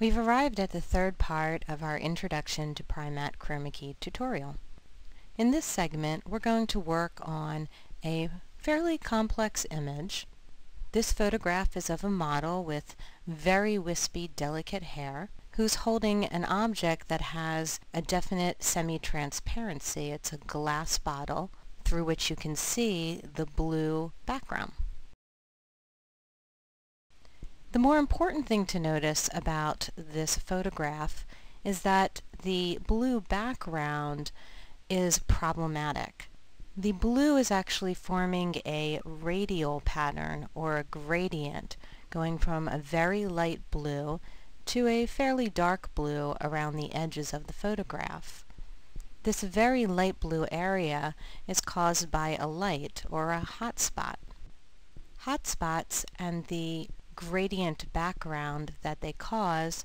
We've arrived at the third part of our Introduction to Primatte Chromakey tutorial. In this segment, we're going to work on a fairly complex image. This photograph is of a model with very wispy, delicate hair who's holding an object that has a definite semi-transparency. It's a glass bottle through which you can see the blue background. The more important thing to notice about this photograph is that the blue background is problematic. The blue is actually forming a radial pattern or a gradient, going from a very light blue to a fairly dark blue around the edges of the photograph. This very light blue area is caused by a light or a hot spot. Hot spots and the gradient background that they cause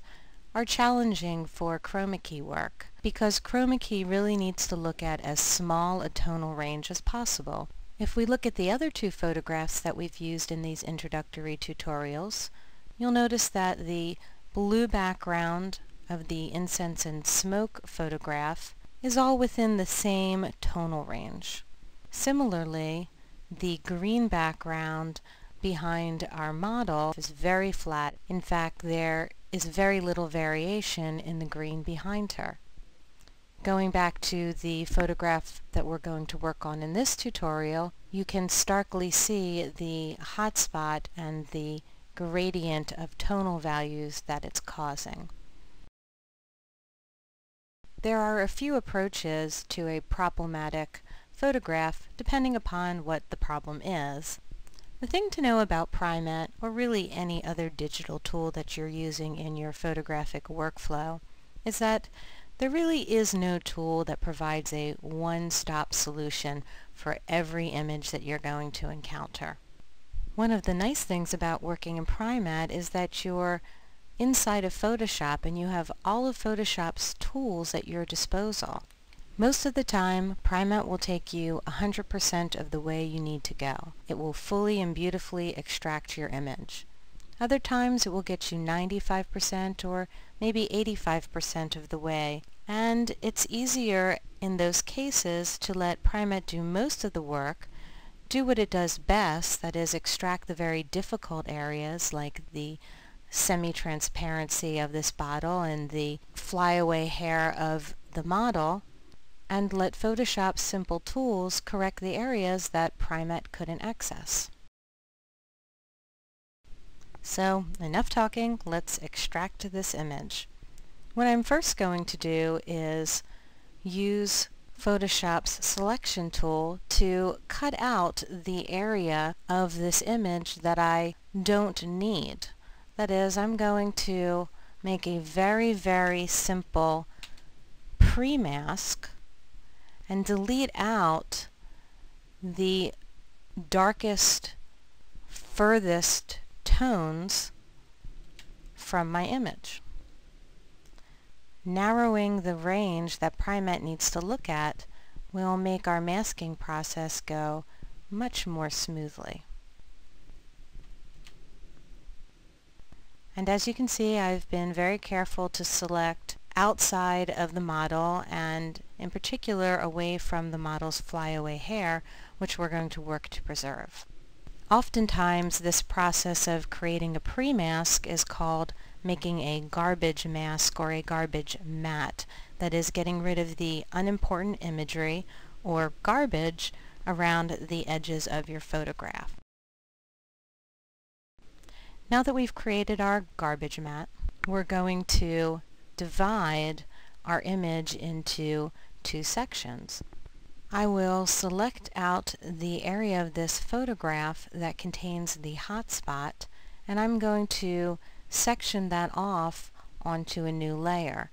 are challenging for chroma key work because chroma key really needs to look at as small a tonal range as possible. If we look at the other two photographs that we've used in these introductory tutorials, you'll notice that the blue background of the incense and smoke photograph is all within the same tonal range. Similarly, the green background behind our model is very flat. In fact, there is very little variation in the green behind her. Going back to the photograph that we're going to work on in this tutorial, you can starkly see the hot spot and the gradient of tonal values that it's causing. There are a few approaches to a problematic photograph depending upon what the problem is. The thing to know about Primatte, or really any other digital tool that you're using in your photographic workflow, is that there really is no tool that provides a one-stop solution for every image that you're going to encounter. One of the nice things about working in Primatte is that you're inside of Photoshop and you have all of Photoshop's tools at your disposal. Most of the time, Primatte will take you 100% of the way you need to go. It will fully and beautifully extract your image. Other times it will get you 95% or maybe 85% of the way, and it's easier in those cases to let Primatte do most of the work, do what it does best, that is, extract the very difficult areas like the semi-transparency of this bottle and the flyaway hair of the model, and let Photoshop's simple tools correct the areas that Primatte couldn't access. So, enough talking, let's extract this image. What I'm first going to do is use Photoshop's selection tool to cut out the area of this image that I don't need. That is, I'm going to make a very, very simple pre-mask and delete out the darkest, furthest tones from my image, narrowing the range that Primatte needs to look at will make our masking process go much more smoothly. And as you can see, I've been very careful to select outside of the model and in particular away from the model's flyaway hair, which we're going to work to preserve. Oftentimes this process of creating a pre-mask is called making a garbage mask or a garbage matte, that is, getting rid of the unimportant imagery or garbage around the edges of your photograph. Now that we've created our garbage matte, we're going to divide our image into two sections. I will select out the area of this photograph that contains the hot spot, and I'm going to section that off onto a new layer.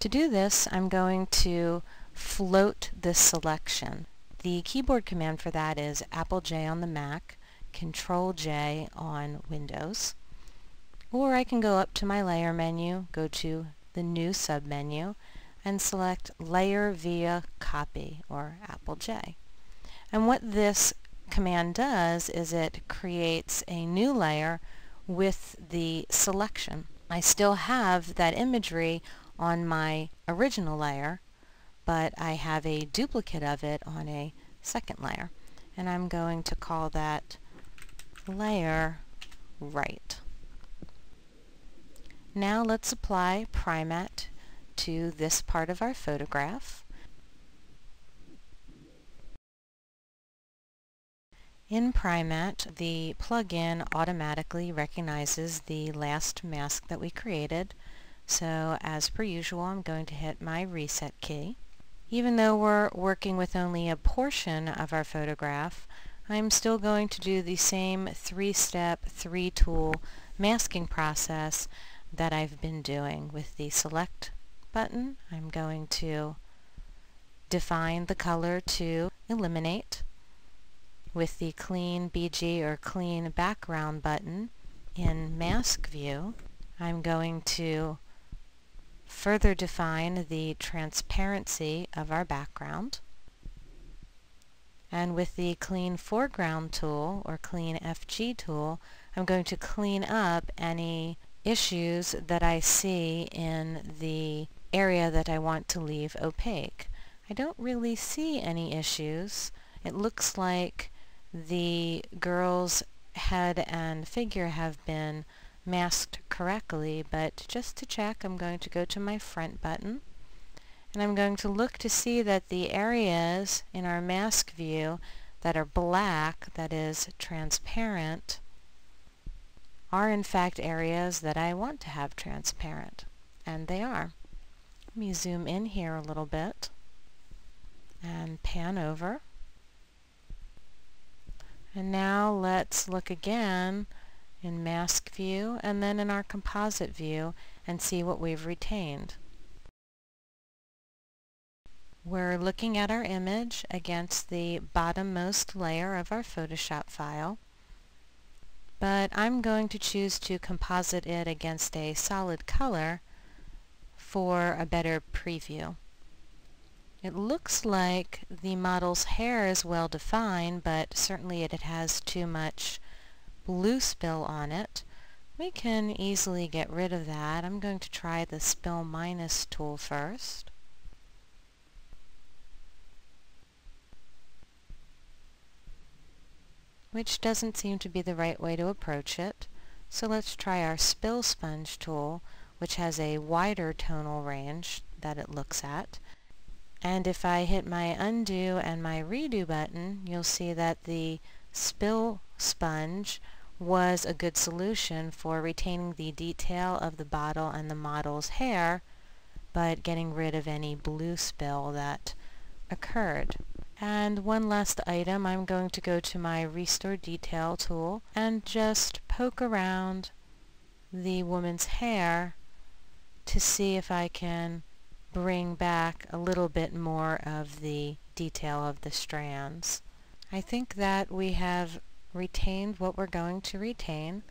To do this, I'm going to float this selection. The keyboard command for that is Apple J on the Mac, Control J on Windows. Or I can go up to my layer menu, go to the new submenu, and select Layer via Copy, or Apple J. And what this command does is it creates a new layer with the selection. I still have that imagery on my original layer, but I have a duplicate of it on a second layer, and I'm going to call that layer right. Now let's apply Primatte to this part of our photograph. In Primatte, the plugin automatically recognizes the last mask that we created, so as per usual I'm going to hit my reset key. Even though we're working with only a portion of our photograph, I'm still going to do the same three-step, three-tool masking process that I've been doing. With the select button, I'm going to define the color to eliminate. With the clean BG or clean background button in mask view, I'm going to further define the transparency of our background. And with the clean foreground tool or clean FG tool, I'm going to clean up any issues that I see in the area that I want to leave opaque. I don't really see any issues. It looks like the girl's head and figure have been masked correctly, but just to check, I'm going to go to my front button, and I'm going to look to see that the areas in our mask view that are black, that is transparent, are in fact areas that I want to have transparent, and they are. Let me zoom in here a little bit and pan over. And now let's look again in mask view and then in our composite view and see what we've retained. We're looking at our image against the bottommost layer of our Photoshop file, but I'm going to choose to composite it against a solid color for a better preview. It looks like the model's hair is well defined, but certainly it has too much blue spill on it. We can easily get rid of that. I'm going to try the spill minus tool first. Which doesn't seem to be the right way to approach it. So let's try our spill sponge tool, which has a wider tonal range that it looks at. And if I hit my undo and my redo button, you'll see that the spill sponge was a good solution for retaining the detail of the bottle and the model's hair, but getting rid of any blue spill that occurred. And one last item, I'm going to go to my Restore Detail tool and just poke around the woman's hair to see if I can bring back a little bit more of the detail of the strands. I think that we have retained what we're going to retain,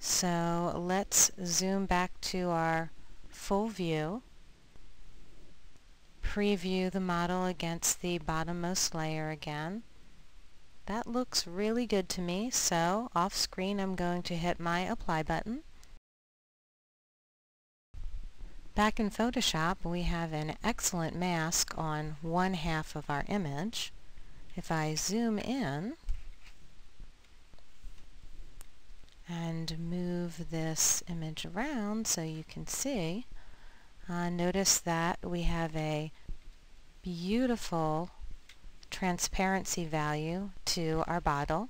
so let's zoom back to our full view, preview the model against the bottommost layer again. That looks really good to me, so off screen I'm going to hit my apply button. Back in Photoshop, we have an excellent mask on one half of our image. If I zoom in and move this image around so you can see, notice that we have a beautiful transparency value to our bottle,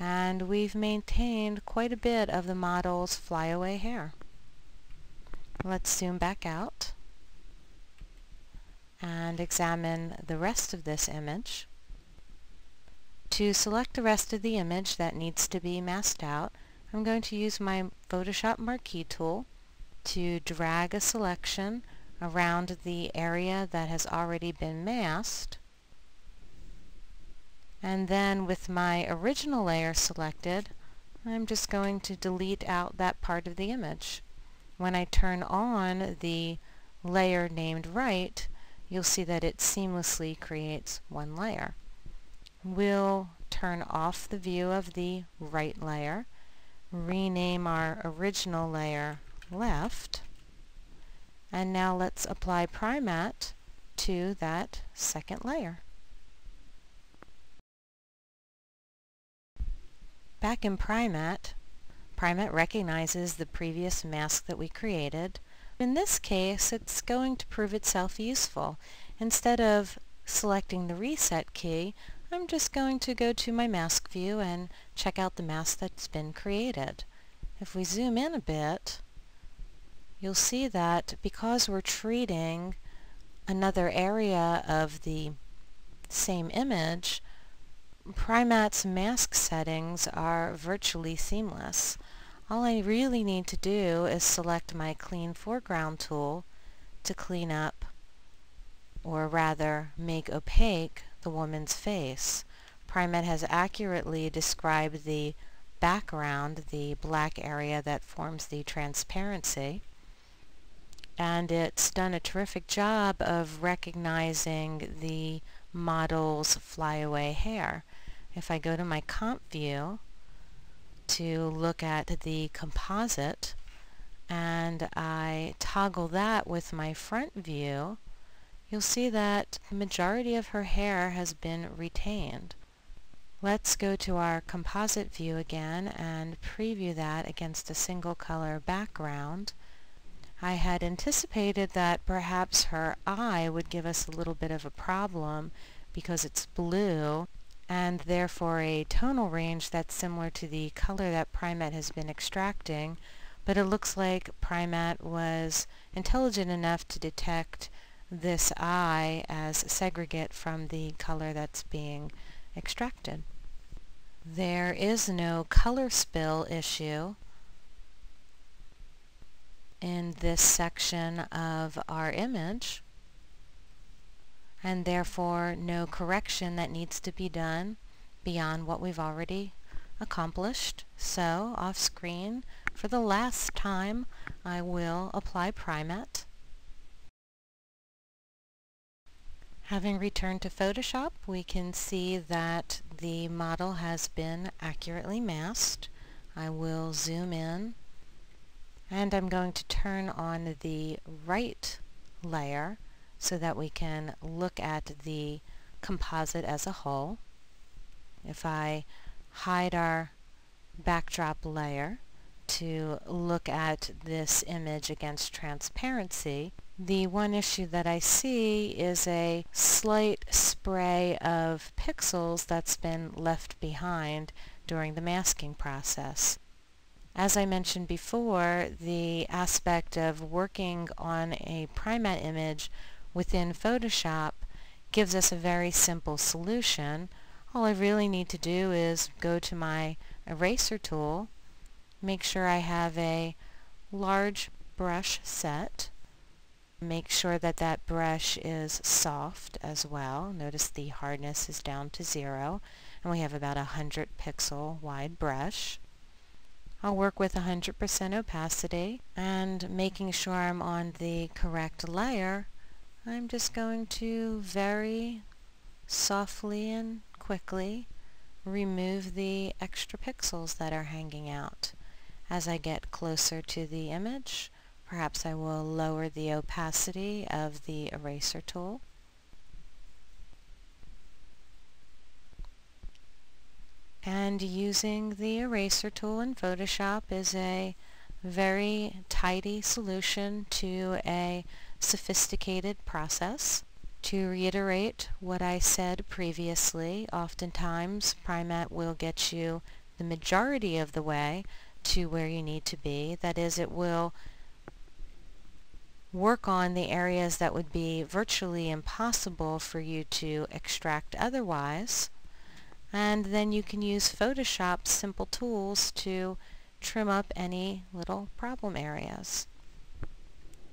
and we've maintained quite a bit of the model's flyaway hair. Let's zoom back out and examine the rest of this image. To select the rest of the image that needs to be masked out, I'm going to use my Photoshop Marquee tool to drag a selection around the area that has already been masked. And then with my original layer selected, I'm just going to delete out that part of the image. When I turn on the layer named right, you'll see that it seamlessly creates one layer. We'll turn off the view of the right layer, rename our original layer left. And now let's apply Primatte to that second layer. Back in Primatte, Primatte recognizes the previous mask that we created. In this case, it's going to prove itself useful. Instead of selecting the reset key, I'm just going to go to my mask view and check out the mask that's been created. If we zoom in a bit, you'll see that because we're treating another area of the same image, Primatte's mask settings are virtually seamless. All I really need to do is select my clean foreground tool to clean up, or rather make opaque, the woman's face. Primatte has accurately described the background, the black area that forms the transparency, and it's done a terrific job of recognizing the model's flyaway hair. If I go to my comp view to look at the composite and I toggle that with my front view, you'll see that the majority of her hair has been retained. Let's go to our composite view again and preview that against a single color background. I had anticipated that perhaps her eye would give us a little bit of a problem because it's blue, and therefore a tonal range that's similar to the color that Primatte has been extracting, but it looks like Primatte was intelligent enough to detect this eye as segregate from the color that's being extracted. There is no color spill issue in this section of our image, and therefore no correction that needs to be done beyond what we've already accomplished. So off screen, for the last time, I will apply Primatte. Having returned to Photoshop, we can see that the model has been accurately masked. I will zoom in, and I'm going to turn on the right layer so that we can look at the composite as a whole. If I hide our backdrop layer to look at this image against transparency, the one issue that I see is a slight spray of pixels that's been left behind during the masking process. As I mentioned before, the aspect of working on a Primatte image within Photoshop gives us a very simple solution. All I really need to do is go to my eraser tool, make sure I have a large brush set, make sure that that brush is soft as well. Notice the hardness is down to 0, and we have about 100 pixel wide brush. I'll work with 100% opacity, and making sure I'm on the correct layer, I'm just going to very softly and quickly remove the extra pixels that are hanging out. As I get closer to the image, perhaps I will lower the opacity of the eraser tool. And using the eraser tool in Photoshop is a very tidy solution to a sophisticated process. To reiterate what I said previously, oftentimes Primatte will get you the majority of the way to where you need to be. That is, it will work on the areas that would be virtually impossible for you to extract otherwise. And then you can use Photoshop's simple tools to trim up any little problem areas.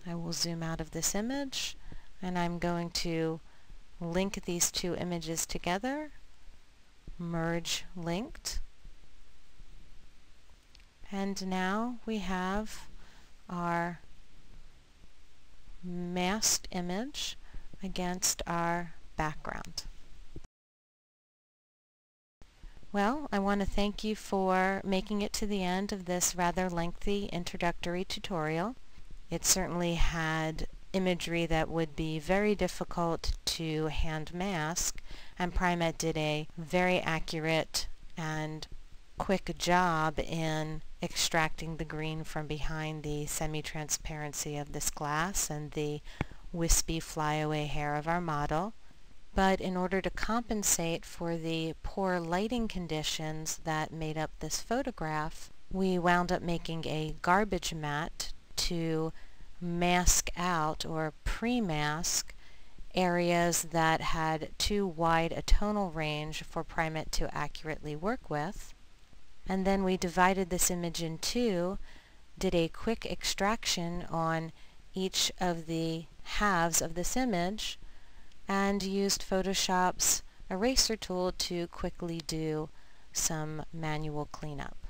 I will zoom out of this image, and I'm going to link these two images together, merge linked. And now we have our masked image against our background. Well, I want to thank you for making it to the end of this rather lengthy introductory tutorial. It certainly had imagery that would be very difficult to hand mask, and Primatte did a very accurate and quick job in extracting the green from behind the semi-transparency of this glass and the wispy flyaway hair of our model. But in order to compensate for the poor lighting conditions that made up this photograph, we wound up making a garbage mat to mask out or pre-mask areas that had too wide a tonal range for Primatte to accurately work with. And then we divided this image in two, did a quick extraction on each of the halves of this image, and used Photoshop's eraser tool to quickly do some manual cleanup.